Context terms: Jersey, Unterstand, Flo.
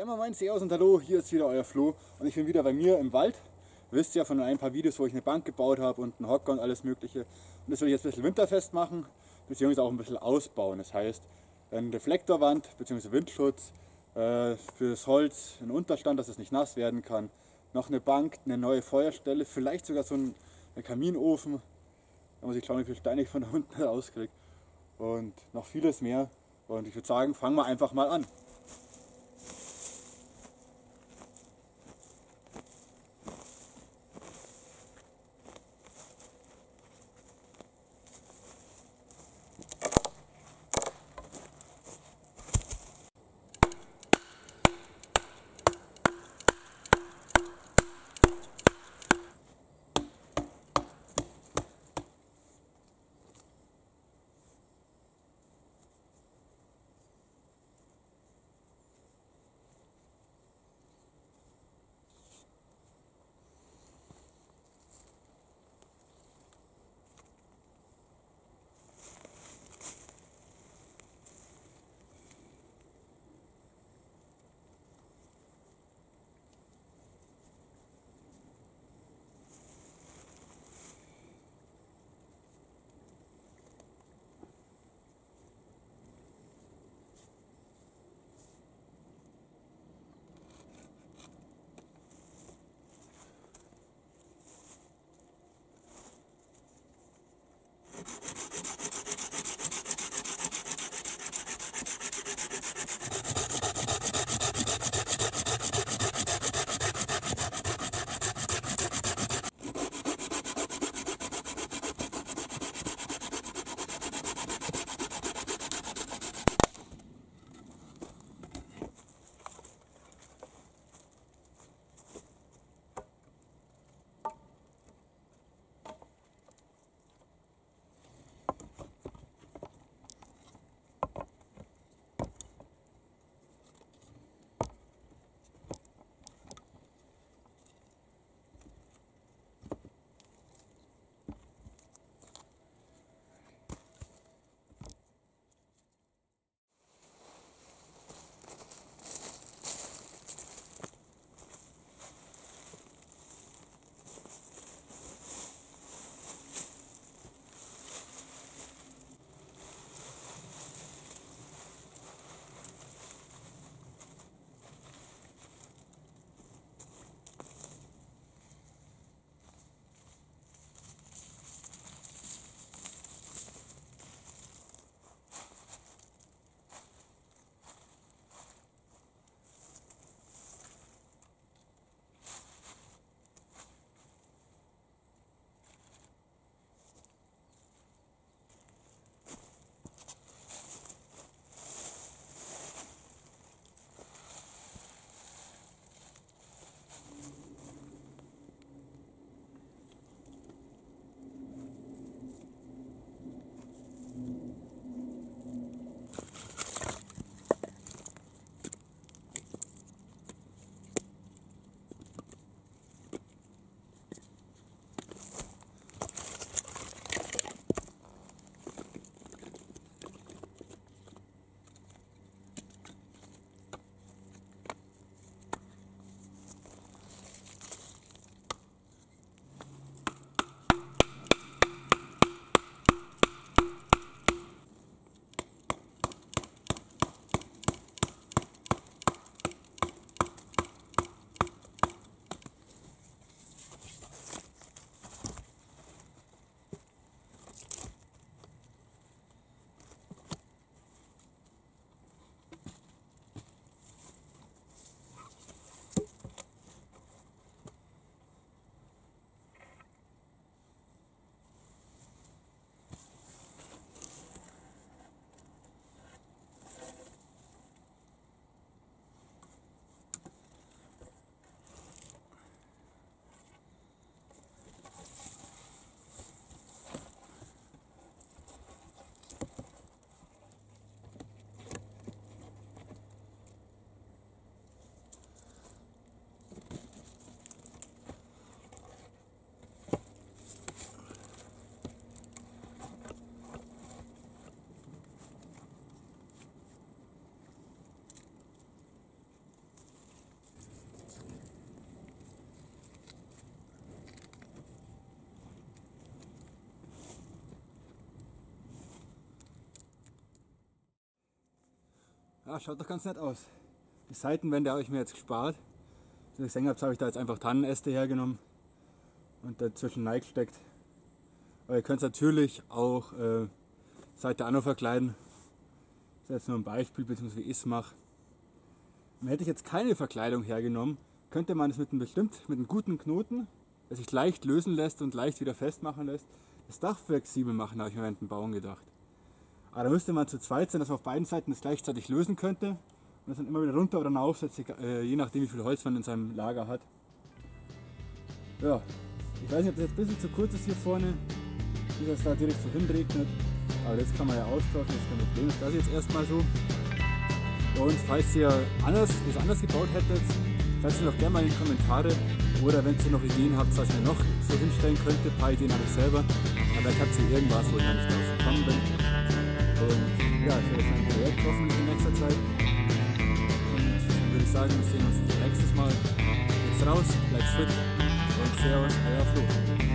Ja, mal mein Servus und Hallo, hier ist wieder euer Flo und ich bin wieder bei mir im Wald. Wisst ja von ein paar Videos, wo ich eine Bank gebaut habe und einen Hocker und alles mögliche. Und das will ich jetzt ein bisschen winterfest machen, beziehungsweise auch ein bisschen ausbauen. Das heißt, eine Reflektorwand bzw. Windschutz für das Holz, einen Unterstand, dass es nicht nass werden kann. Noch eine Bank, eine neue Feuerstelle, vielleicht sogar so ein Kaminofen. Da muss ich schauen, wie viele Steine ich von da unten rauskriege. Und noch vieles mehr. Und ich würde sagen, fangen wir einfach mal an. Ja, schaut doch ganz nett aus. Die Seitenwände habe ich mir jetzt gespart. Wie ihr gesehen habt, habe ich da jetzt einfach Tannenäste hergenommen und dazwischen Neig steckt. Aber ihr könnt es natürlich auch Seite an und verkleiden. Das ist jetzt nur ein Beispiel, beziehungsweise wie ich es mache. Hätte ich jetzt keine Verkleidung hergenommen, könnte man es mit einem guten Knoten, der sich leicht lösen lässt und leicht wieder festmachen lässt, das Dach flexibel machen, habe ich mir während dem Bauen gedacht. Aber da müsste man zu zweit sein, dass man auf beiden Seiten das gleichzeitig lösen könnte und das dann immer wieder runter oder aufsetzt, je nachdem wie viel Holz man in seinem Lager hat. Ja, ich weiß nicht, ob das jetzt ein bisschen zu kurz ist hier vorne, wie das da direkt so hinregnet, aber das kann man ja austauschen, das ist kein Problem, das lasse ich jetzt erstmal so. Und falls ihr das anders gebaut hättet, schreibt es doch gerne mal in die Kommentare, oder wenn ihr noch Ideen habt, was ihr noch so hinstellen könnte, ein paar Ideen habe ich selber, aber ich habe hier irgendwas, wo ich noch nicht drauf gekommen bin. Und ja, ich werde jetzt ein Projekt hoffentlich in nächster Zeit. Und dann würde ich sagen, wir sehen uns nächstes Mal. Jetzt raus, bleibt fit und Servus, euer Flo.